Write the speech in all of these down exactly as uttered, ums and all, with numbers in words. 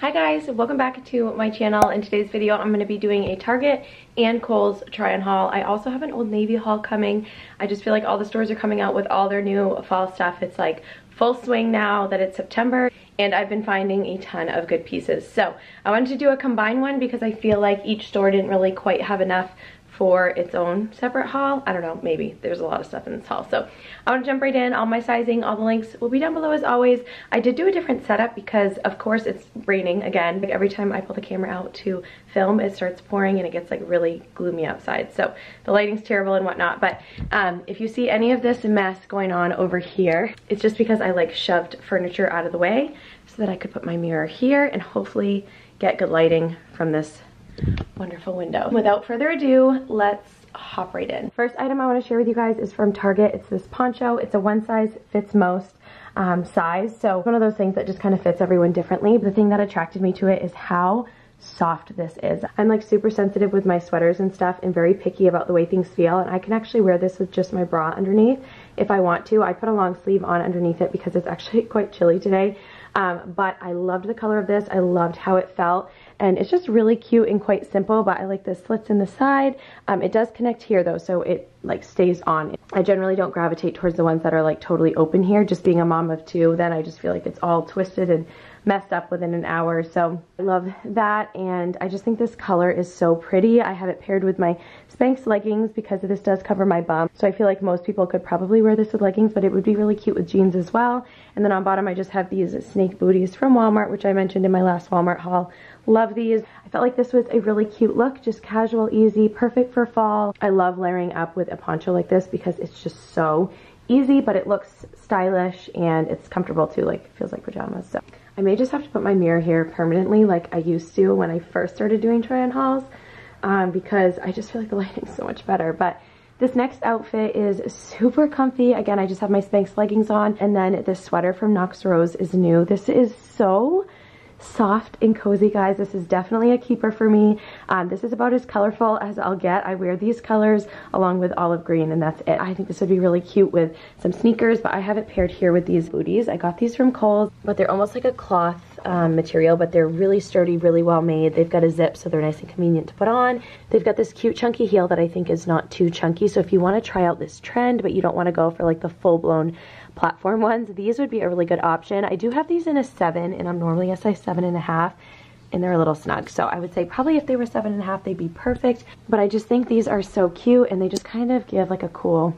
Hi guys, welcome back to my channel. In today's video, I'm going to be doing a Target and Kohl's try on haul. I also have an Old Navy haul coming. I just feel like all the stores are coming out with all their new fall stuff. It's like full swing now that it's September, and I've been finding a ton of good pieces. So I wanted to do a combined one because I feel like each store didn't really quite have enough for its own separate haul. I don't know, maybe there's a lot of stuff in this haul. So I want to jump right in. All my sizing, all the links will be down below as always. I did do a different setup because of course it's raining again. Like every time I pull the camera out to film, it starts pouring and it gets like really gloomy outside. So the lighting's terrible and whatnot. But um, if you see any of this mess going on over here, it's just because I like shoved furniture out of the way so that I could put my mirror here and hopefully get good lighting from this wonderful window. Without further ado, let's hop right in. First item I want to share with you guys is from Target. It's this poncho. It's a one size fits most um, size. So one of those things that just kind of fits everyone differently. The thing that attracted me to it is how soft this is. I'm like super sensitive with my sweaters and stuff and very picky about the way things feel, and I can actually wear this with just my bra underneath if I want to. I put a long sleeve on underneath it because it's actually quite chilly today. Um, but I loved the color of this. I loved how it felt, and it's just really cute and quite simple, but I like the slits in the side. Um, it does connect here though, so it like stays on. I generally don't gravitate towards the ones that are like totally open here. Just being a mom of two, then I just feel like it's all twisted and messed up within an hour. So I love that, and I just think this color is so pretty. I have it paired with my Spanx leggings because this does cover my bum, so I feel like most people could probably wear this with leggings, but it would be really cute with jeans as well. And then on bottom I just have these snake booties from Walmart, which I mentioned in my last Walmart haul. Love these. I felt like this was a really cute look, just casual, easy, perfect for fall. I love layering up with a poncho like this because it's just so easy, but it looks stylish and it's comfortable too. Like it feels like pajamas. So I may just have to put my mirror here permanently like I used to when I first started doing try on hauls, um, because I just feel like the lighting's so much better. But this next outfit is super comfy. Again, I just have my Spanx leggings on, and then this sweater from Knox Rose is new. This is so soft and cozy, guys. This is definitely a keeper for me. Um, this is about as colorful as I'll get. I wear these colors along with olive green, and that's it. I think this would be really cute with some sneakers, but I have it paired here with these booties. I got these from Kohl's, but they're almost like a cloth um, material, but they're really sturdy, really well made. They've got a zip, so they're nice and convenient to put on. They've got this cute chunky heel that I think is not too chunky, so if you want to try out this trend, but you don't want to go for like the full-blown platform ones, these would be a really good option. I do have these in a seven, and I'm normally a size seven and a half, and they're a little snug. So I would say probably if they were seven and a half, they'd be perfect. But I just think these are so cute, and they just kind of give like a cool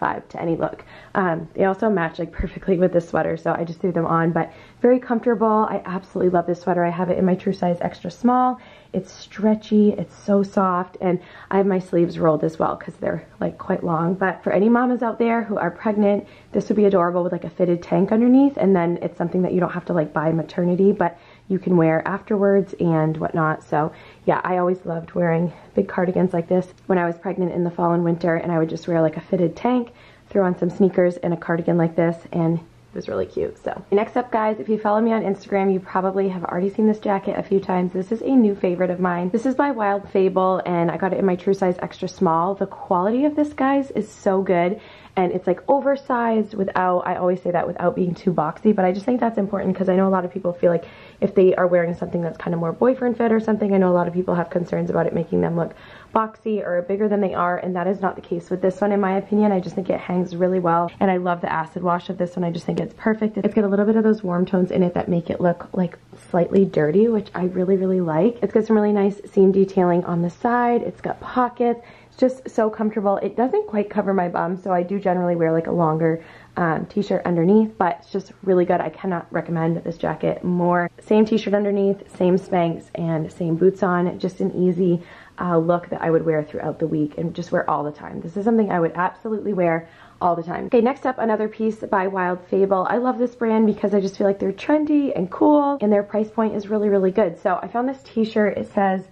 vibe to any look. Um, they also match like perfectly with this sweater, so I just threw them on, but very comfortable. I absolutely love this sweater. I have it in my true size extra small. It's stretchy, it's so soft, and I have my sleeves rolled as well because they're like quite long. But for any mamas out there who are pregnant, this would be adorable with like a fitted tank underneath, and then it's something that you don't have to like buy maternity, but you can wear afterwards and whatnot. So yeah, I always loved wearing big cardigans like this when I was pregnant in the fall and winter, and I would just wear like a fitted tank, throw on some sneakers and a cardigan like this, and it was really cute. So next up, guys, if you follow me on Instagram, you probably have already seen this jacket a few times. This is a new favorite of mine. This is by Wild Fable, and I got it in my true size extra small. The quality of this, guys, is so good, and it's like oversized without, I always say that, without being too boxy, but I just think that's important because I know a lot of people feel like if they are wearing something that's kind of more boyfriend fit or something, I know a lot of people have concerns about it making them look boxy or bigger than they are, and that is not the case with this one in my opinion. I just think it hangs really well, and I love the acid wash of this one. I just think it's perfect. It's got a little bit of those warm tones in it that make it look like slightly dirty, which I really really like. It's got some really nice seam detailing on the side. It's got pockets. It's just so comfortable. It doesn't quite cover my bum, so I do generally wear like a longer Um, t-shirt underneath, but it's just really good. I cannot recommend this jacket more. Same t-shirt underneath, same Spanx, and same boots on. Just an easy uh, look that I would wear throughout the week and just wear all the time. This is something I would absolutely wear all the time. Okay, next up, another piece by Wild Fable. I love this brand because I just feel like they're trendy and cool, and their price point is really, really good. So I found this t-shirt. It says,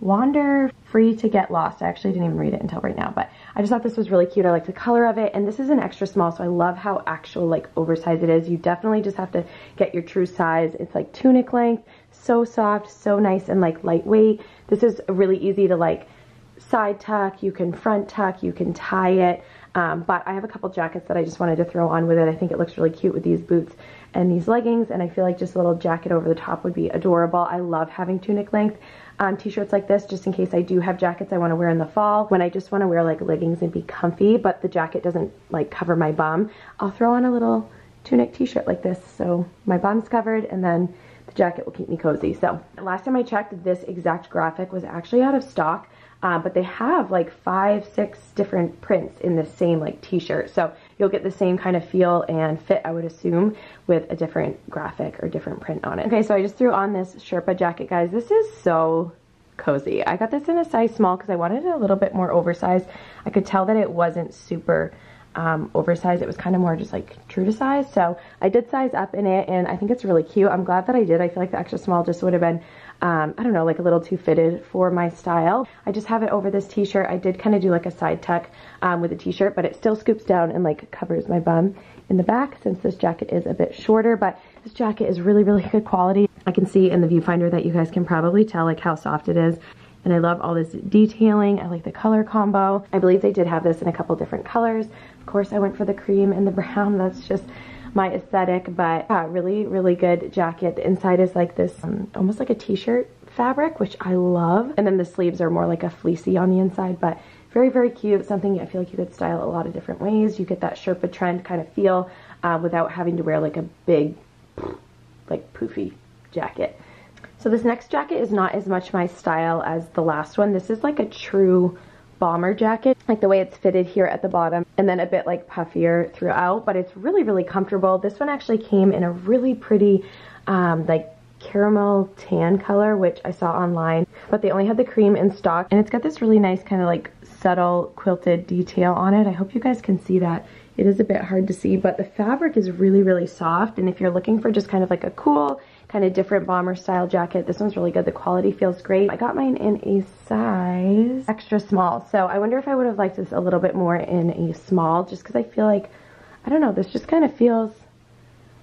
"Wander free to get lost." I actually didn't even read it until right now, but I just thought this was really cute. I like the color of it, and this is an extra small, so I love how actual like oversized it is. You definitely just have to get your true size. It's like tunic length, so soft, so nice and like lightweight. This is really easy to like side tuck, you can front tuck, you can tie it, um, but I have a couple jackets that I just wanted to throw on with it. I think it looks really cute with these boots and these leggings, and I feel like just a little jacket over the top would be adorable. I love having tunic length um, t-shirts like this, just in case I do have jackets I want to wear in the fall, when I just want to wear like leggings and be comfy, but the jacket doesn't like cover my bum. I'll throw on a little tunic t-shirt like this, so my bum's covered, and then the jacket will keep me cozy. So last time I checked, this exact graphic was actually out of stock, uh, but they have like five, six different prints in the same like t-shirt. So you'll get the same kind of feel and fit, I would assume, with a different graphic or different print on it. Okay, so I just threw on this Sherpa jacket, guys. This is so cozy. I got this in a size small because I wanted it a little bit more oversized. I could tell that it wasn't super Um, oversized. It was kind of more just like true to size, so I did size up in it, and I think it's really cute. I'm glad that I did. I feel like the extra small just would have been um, I don't know, like a little too fitted for my style. I just have it over this t-shirt. I did kind of do like a side tuck um, with a t-shirt, but it still scoops down and like covers my bum in the back, since this jacket is a bit shorter. But this jacket is really, really good quality. I can see in the viewfinder that you guys can probably tell like how soft it is. And I love all this detailing. I like the color combo. I believe they did have this in a couple different colors. Of course, I went for the cream and the brown. That's just my aesthetic, but yeah, really, really good jacket. The inside is like this, um, almost like a t-shirt fabric, which I love. And then the sleeves are more like a fleecy on the inside, but very, very cute. Something I feel like you could style a lot of different ways. You get that Sherpa trend kind of feel uh, without having to wear like a big, like poofy jacket. So this next jacket is not as much my style as the last one. This is like a true bomber jacket, like the way it's fitted here at the bottom and then a bit like puffier throughout, but it's really, really comfortable. This one actually came in a really pretty um, like caramel tan color, which I saw online, but they only had the cream in stock, and it's got this really nice kind of like subtle quilted detail on it. I hope you guys can see that. It is a bit hard to see, but the fabric is really, really soft, and if you're looking for just kind of like a cool, kind of different bomber style jacket, this one's really good. The quality feels great. I got mine in a size extra small, so I wonder if I would have liked this a little bit more in a small, just because I feel like, I don't know, this just kind of feels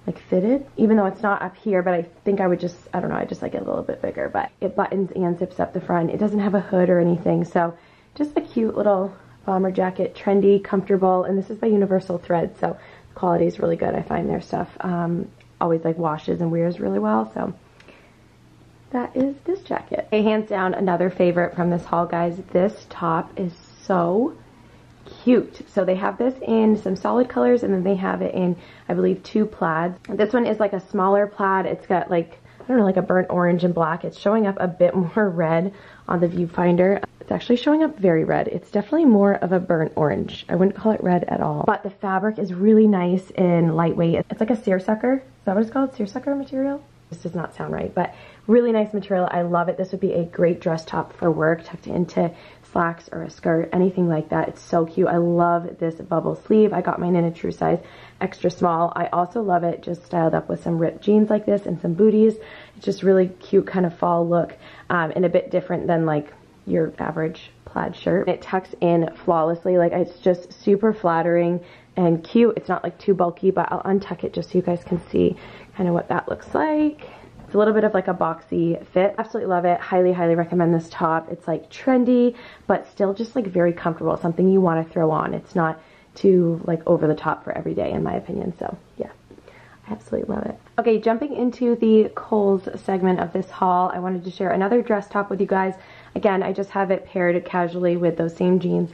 like fitted, even though it's not up here, but I think I would just, I don't know, I just like it a little bit bigger. But it buttons and zips up the front. It doesn't have a hood or anything, so just a cute little bomber jacket, trendy, comfortable, and this is by Universal Thread, so the quality is really good. I find their stuff um, always like washes and wears really well, so that is this jacket. Okay, hands down, another favorite from this haul, guys. This top is so cute. So they have this in some solid colors, and then they have it in, I believe, two plaids. This one is like a smaller plaid. It's got like, I don't know, like a burnt orange and black. It's showing up a bit more red on the viewfinder. It's actually showing up very red. It's definitely more of a burnt orange. I wouldn't call it red at all. But the fabric is really nice and lightweight. It's like a seersucker. Is that what it's called? Seersucker material? This does not sound right, but really nice material. I love it. This would be a great dress top for work, tucked into slacks or a skirt, anything like that. It's so cute. I love this bubble sleeve. I got mine in a true size extra small. I also love it just styled up with some ripped jeans like this and some booties. It's just really cute kind of fall look, um, and a bit different than like your average plaid shirt. It tucks in flawlessly. Like, it's just super flattering and cute. It's not like too bulky, but I'll untuck it just so you guys can see kind of what that looks like. It's a little bit of like a boxy fit. Absolutely love it. Highly, highly recommend this top. It's like trendy, but still just like very comfortable. Something you want to throw on. It's not too like over the top for every day, in my opinion. So yeah, I absolutely love it. Okay, jumping into the Kohl's segment of this haul, I wanted to share another dress top with you guys. Again, I just have it paired casually with those same jeans,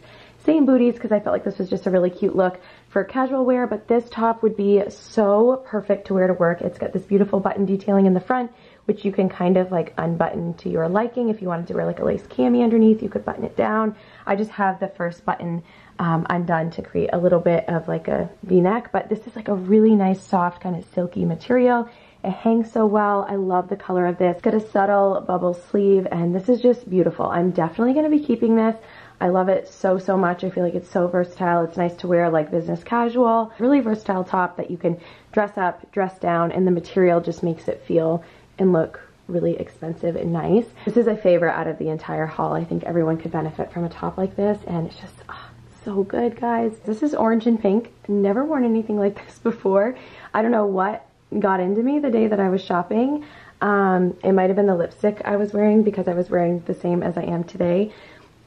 same booties, because I felt like this was just a really cute look for casual wear, but this top would be so perfect to wear to work. It's got this beautiful button detailing in the front, which you can kind of like unbutton to your liking. If you wanted to wear like a lace cami underneath, you could button it down. I just have the first button um, undone to create a little bit of like a V-neck, but this is like a really nice, soft, kind of silky material. It hangs so well. I love the color of this. It's got a subtle bubble sleeve, and this is just beautiful. I'm definitely going to be keeping this. I love it so, so much. I feel like it's so versatile. It's nice to wear like business casual. Really versatile top that you can dress up, dress down, and the material just makes it feel and look really expensive and nice. This is a favorite out of the entire haul. I think everyone could benefit from a top like this, and it's just oh, so good, guys. This is orange and pink. Never worn anything like this before. I don't know what got into me the day that I was shopping. Um, it might have been the lipstick I was wearing, because I was wearing the same as I am today,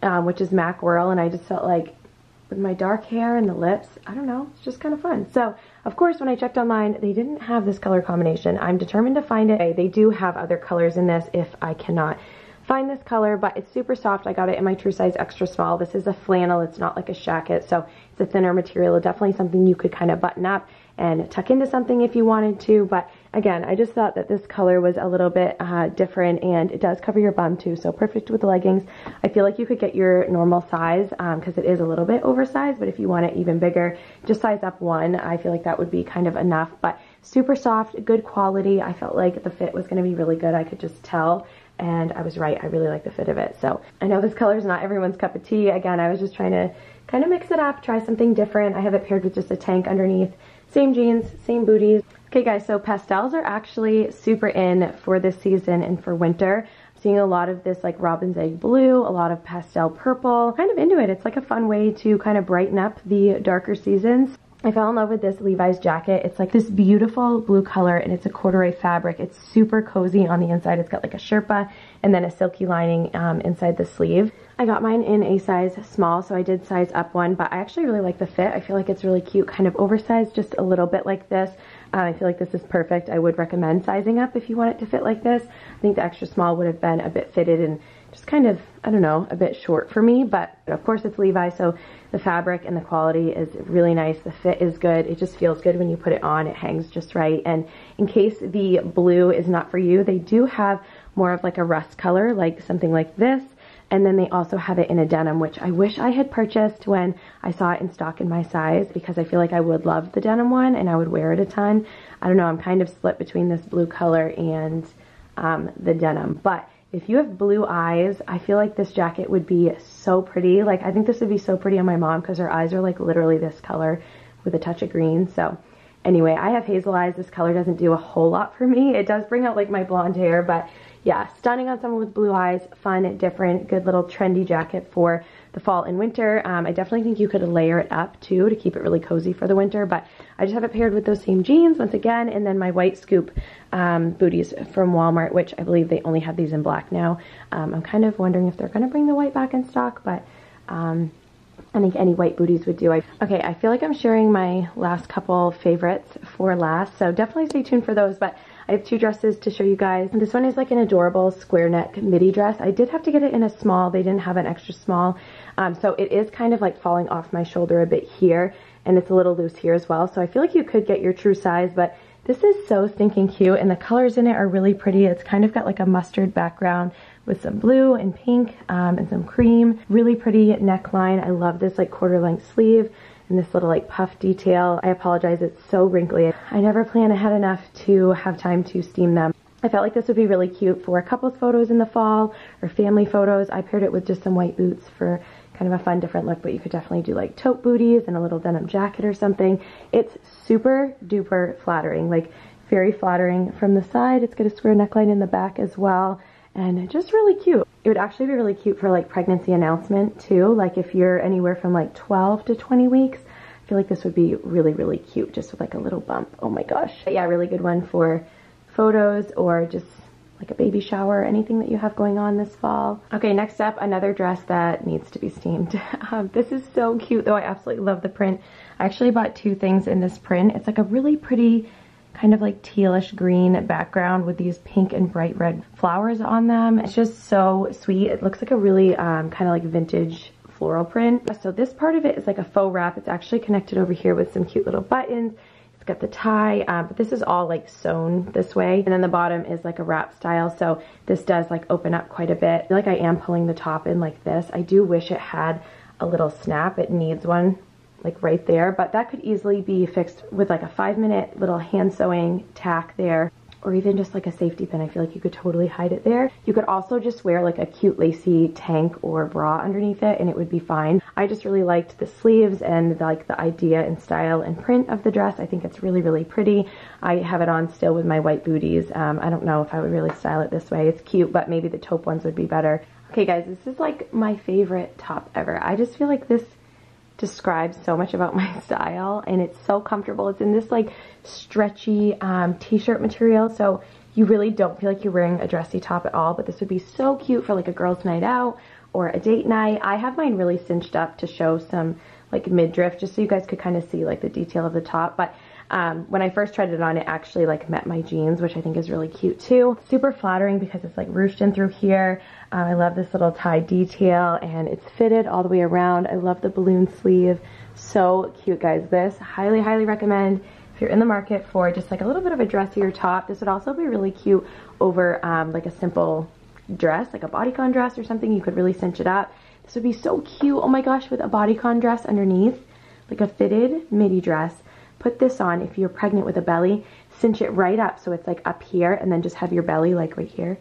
um, which is MAC Whirl, and I just felt like with my dark hair and the lips, I don't know, it's just kind of fun. So Of course, when I checked online, they didn't have this color combination. I'm determined to find it. They do have other colors in this if I cannot find this color, but it's super soft. I got it in my true size extra small. This is a flannel. It's not like a jacket, so it's a thinner material. Definitely something you could kind of button up and tuck into something if you wanted to. But again, I just thought that this color was a little bit uh, different, and it does cover your bum too, so perfect with the leggings. I feel like you could get your normal size because um, it is a little bit oversized, but if you want it even bigger, just size up one. I feel like that would be kind of enough, but super soft, good quality. I felt like the fit was going to be really good. I could just tell. And I was right, I really like the fit of it. So I know this color is not everyone's cup of tea. Again, I was just trying to kind of mix it up, try something different. I have it paired with just a tank underneath. Same jeans, same booties. Okay guys, so pastels are actually super in for this season and for winter. I'm seeing a lot of this like robin's egg blue, a lot of pastel purple. Kind of into it. It's like a fun way to kind of brighten up the darker seasons. I fell in love with this Levi's jacket. It's like this beautiful blue color, and it's a corduroy fabric. It's super cozy on the inside. It's got like a Sherpa and then a silky lining um, inside the sleeve. I got mine in a size small, so I did size up one, but I actually really like the fit. I feel like it's really cute, kind of oversized, just a little bit like this. Uh, I feel like this is perfect. I would recommend sizing up if you want it to fit like this. I think the extra small would have been a bit fitted and just kind of, I don't know, a bit short for me, but of course it's Levi's, so the fabric and the quality is really nice. The fit is good. It just feels good when you put it on. It hangs just right. And in case the blue is not for you, they do have more of like a rust color, like something like this. And then they also have it in a denim, which I wish I had purchased when I saw it in stock in my size, because I feel like I would love the denim one and I would wear it a ton. I don't know, I'm kind of split between this blue color and um, the denim. But if you have blue eyes, I feel like this jacket would be so pretty. Like, I think this would be so pretty on my mom because her eyes are like literally this color with a touch of green. So anyway, I have hazel eyes. This color doesn't do a whole lot for me. It does bring out like my blonde hair, but yeah, stunning on someone with blue eyes. Fun, different, good little trendy jacket for the fall and winter. Um, I definitely think you could layer it up too to keep it really cozy for the winter, but I just have it paired with those same jeans once again, and then my white scoop um, booties from Walmart, which I believe they only have these in black now. Um, I'm kind of wondering if they're going to bring the white back in stock, but um, I think any white booties would do. I, okay, I feel like I'm sharing my last couple favorites for last, so definitely stay tuned for those, but I have two dresses to show you guys. This one is like an adorable square neck midi dress. I did have to get it in a small. They didn't have an extra small. Um, so it is kind of like falling off my shoulder a bit here, and it's a little loose here as well. So I feel like you could get your true size, but this is so stinking cute, and the colors in it are really pretty. It's kind of got like a mustard background with some blue and pink um, and some cream. Really pretty neckline. I love this like quarter length sleeve. And this little like puff detail. I apologize, it's so wrinkly. I never plan ahead enough to have time to steam them. I felt like this would be really cute for couples photos in the fall or family photos. I paired it with just some white boots for kind of a fun different look, but you could definitely do like taupe booties and a little denim jacket or something. It's super duper flattering, like very flattering from the side. It's got a square neckline in the back as well. And just really cute. It would actually be really cute for like pregnancy announcement too. Like if you're anywhere from like twelve to twenty weeks, I feel like this would be really, really cute. Just with like a little bump. Oh my gosh. But yeah, really good one for photos or just like a baby shower, anything that you have going on this fall. Okay, next up, another dress that needs to be steamed. Um, this is so cute though. I absolutely love the print. I actually bought two things in this print. It's like a really pretty kind of like tealish green background with these pink and bright red flowers on them. It's just so sweet. It looks like a really um, kind of like vintage floral print. So this part of it is like a faux wrap. It's actually connected over here with some cute little buttons. It's got the tie, um, but this is all like sewn this way. And then the bottom is like a wrap style. So this does like open up quite a bit. I feel like I am pulling the top in like this. I do wish it had a little snap. It needs one, like right there, but that could easily be fixed with like a five minute little hand sewing tack there, or even just like a safety pin. I feel like you could totally hide it there. You could also just wear like a cute lacy tank or bra underneath it and it would be fine. I just really liked the sleeves and like the idea and style and print of the dress. I think it's really, really pretty. I have it on still with my white booties. Um, I don't know if I would really style it this way. It's cute, but maybe the taupe ones would be better. Okay guys, this is like my favorite top ever. I just feel like this describes so much about my style, and it's so comfortable. It's in this like stretchy um, t-shirt material, so you really don't feel like you're wearing a dressy top at all, but this would be so cute for like a girls' night out or a date night. I have mine really cinched up to show some like midriff just so you guys could kind of see like the detail of the top, but Um, when I first tried it on, it actually like met my jeans, which I think is really cute too. Super flattering because it's like ruched in through here. Uh, I love this little tie detail and it's fitted all the way around. I love the balloon sleeve. So cute, guys. This highly, highly recommend if you're in the market for just like a little bit of a dressier top. This would also be really cute over um, like a simple dress, like a bodycon dress or something. You could really cinch it up. This would be so cute, oh my gosh, with a bodycon dress underneath, like a fitted midi dress. Put this on if you're pregnant with a belly, cinch it right up so it's like up here and then just have your belly like right here.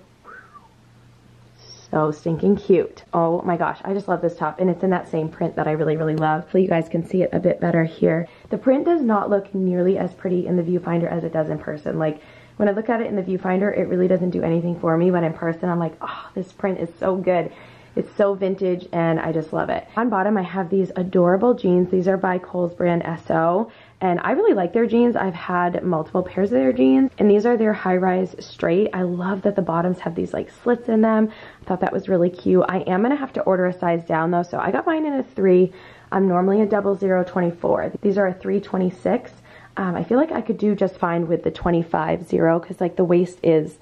So stinking cute. Oh my gosh, I just love this top and it's in that same print that I really, really love. So you guys can see it a bit better here. The print does not look nearly as pretty in the viewfinder as it does in person. Like when I look at it in the viewfinder, it really doesn't do anything for me. When in person, I'm like, oh, this print is so good. It's so vintage and I just love it. On bottom, I have these adorable jeans. These are by Kohl's brand S O. And I really like their jeans. I've had multiple pairs of their jeans. And these are their high-rise straight. I love that the bottoms have these like slits in them. I thought that was really cute. I am gonna have to order a size down though. So I got mine in a three. I'm normally a double zero twenty-four. These are a three twenty-six. Um, I feel like I could do just fine with the twenty-five zero because like the waist is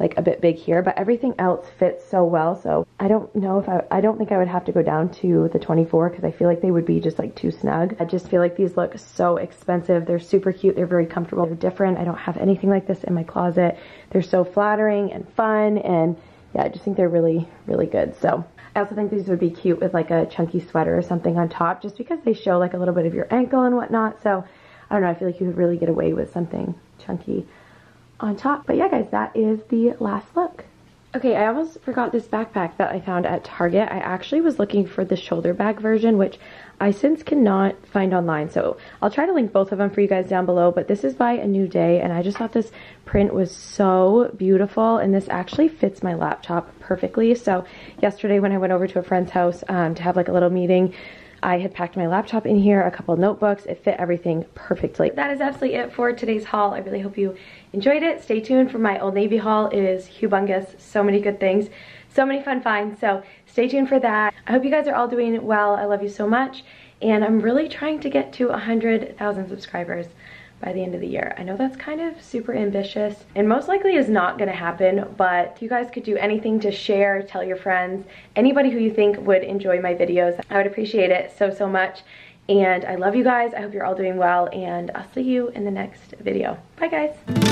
like a bit big here, but everything else fits so well. So I don't know if I, I don't think I would have to go down to the twenty-four because I feel like they would be just like too snug. I just feel like these look so expensive. They're super cute. They're very comfortable. They're different. I don't have anything like this in my closet. They're so flattering and fun. And yeah, I just think they're really, really good. So I also think these would be cute with like a chunky sweater or something on top, just because they show like a little bit of your ankle and whatnot. So I don't know. I feel like you could really get away with something chunky on top. But yeah, guys, that is the last look. Okay, I almost forgot this backpack that I found at Target. I actually was looking for the shoulder bag version, which I since cannot find online. So I'll try to link both of them for you guys down below, but this is by A New Day, and I just thought this print was so beautiful, and this actually fits my laptop perfectly. So yesterday when I went over to a friend's house um, to have like a little meeting, I had packed my laptop in here, a couple notebooks. It fit everything perfectly. That is absolutely it for today's haul. I really hope you enjoyed it. Stay tuned for my Old Navy haul. It is humongous. So many good things. So many fun finds. So stay tuned for that. I hope you guys are all doing well. I love you so much. And I'm really trying to get to one hundred thousand subscribers by the end of the year. I know that's kind of super ambitious and most likely is not gonna happen, but if you guys could do anything to share, tell your friends, anybody who you think would enjoy my videos, I would appreciate it so, so much. And I love you guys. I hope you're all doing well and I'll see you in the next video. Bye guys.